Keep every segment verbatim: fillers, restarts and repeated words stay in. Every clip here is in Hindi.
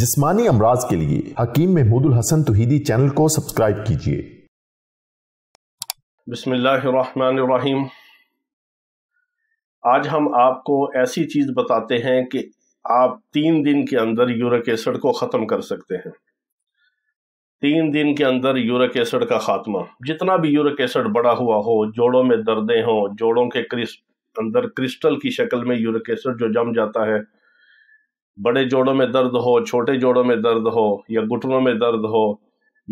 जिस्मानी अमराज के लिए हकीम महमूदुल हसन तुहीदी चैनल को सब्सक्राइब कीजिए। बिस्मिल्लाहिर्रहमानिर्रहीम। आज हम आपको ऐसी चीज़ बताते हैं कि आप तीन दिन के अंदर यूरिक एसिड को ख़त्म कर सकते हैं। तीन दिन के अंदर यूरिक एसिड का खात्मा, जितना भी यूरिक एसिड बड़ा हुआ हो, जोड़ों में दर्दें हों, जोड़ों के क्रिस्ट अंदर क्रिस्टल की शक्ल में यूरिक एसिड जो जम जाता है, बड़े जोड़ों में दर्द हो, छोटे जोड़ों में दर्द हो, या घुटनों में दर्द हो,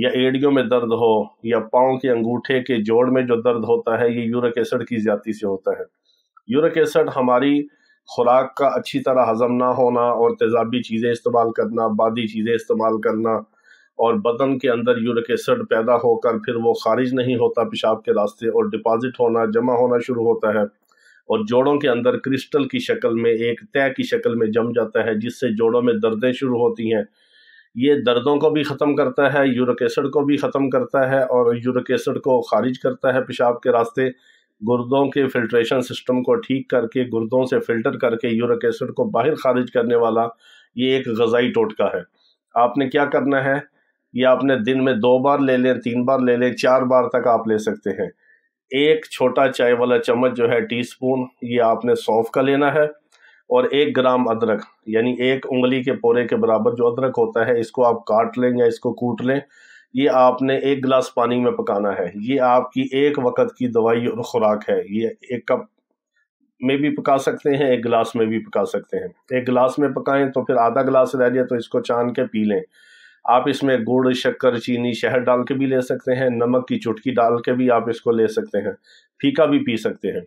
या एड़ियों में दर्द हो, या पाँव के अंगूठे के जोड़ में जो दर्द होता है, ये यूरिक एसिड की ज्यादती से होता है। यूरिक एसिड हमारी खुराक का अच्छी तरह हजम ना होना और तेजाबी चीज़ें इस्तेमाल करना, बादी चीज़ें इस्तेमाल करना, और बदन के अंदर यूरिक एसिड पैदा होकर फिर वो खारिज नहीं होता पेशाब के रास्ते, और डिपॉजिट होना, जमा होना शुरू होता है, और जोड़ों के अंदर क्रिस्टल की शक्ल में, एक तय की शक्ल में जम जाता है, जिससे जोड़ों में दर्दें शुरू होती हैं। ये दर्दों को भी ख़त्म करता है, यूरिक एसिड को भी ख़त्म करता है, और यूरिक एसिड को ख़ारिज करता है पेशाब के रास्ते। गुर्दों के फिल्ट्रेशन सिस्टम को ठीक करके, गुर्दों से फ़िल्टर करके यूरिक एसिड को बाहर ख़ारिज करने वाला ये एक ग़िज़ाई टोटका है। आपने क्या करना है, ये आपने दिन में दो बार ले लें, तीन बार ले लें, चार बार तक आप ले सकते हैं। एक छोटा चाय वाला चम्मच जो है टीस्पून, ये आपने सौंफ का लेना है, और एक ग्राम अदरक, यानी एक उंगली के पोरे के बराबर जो अदरक होता है, इसको आप काट लें या इसको कूट लें। ये आपने एक गिलास पानी में पकाना है। ये आपकी एक वक्त की दवाई और ख़ुराक है। ये एक कप में भी पका सकते हैं, एक गिलास में भी पका सकते हैं। एक गिलास में पकाएं तो फिर आधा गिलास रह गया तो इसको छान के पी लें। आप इसमें गुड़, शक्कर, चीनी, शहद डाल के भी ले सकते हैं, नमक की चुटकी डाल के भी आप इसको ले सकते हैं, फीका भी पी सकते हैं।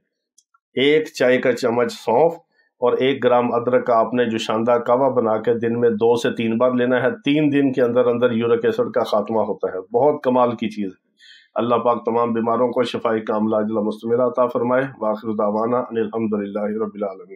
एक चाय का चम्मच सौंफ और एक ग्राम अदरक का आपने जो शानदार कावा बना के दिन में दो से तीन बार लेना है। तीन दिन के अंदर अंदर यूरिक एसिड का खात्मा होता है। बहुत कमाल की चीज़ है। अल्लाह पाक तमाम बीमारों को शिफाई कामला अजला मुस्तमरा अता फरमाए। वाखिर दावाना अनिल हम्दुलिल्लाहि रब्बिल आलमीन।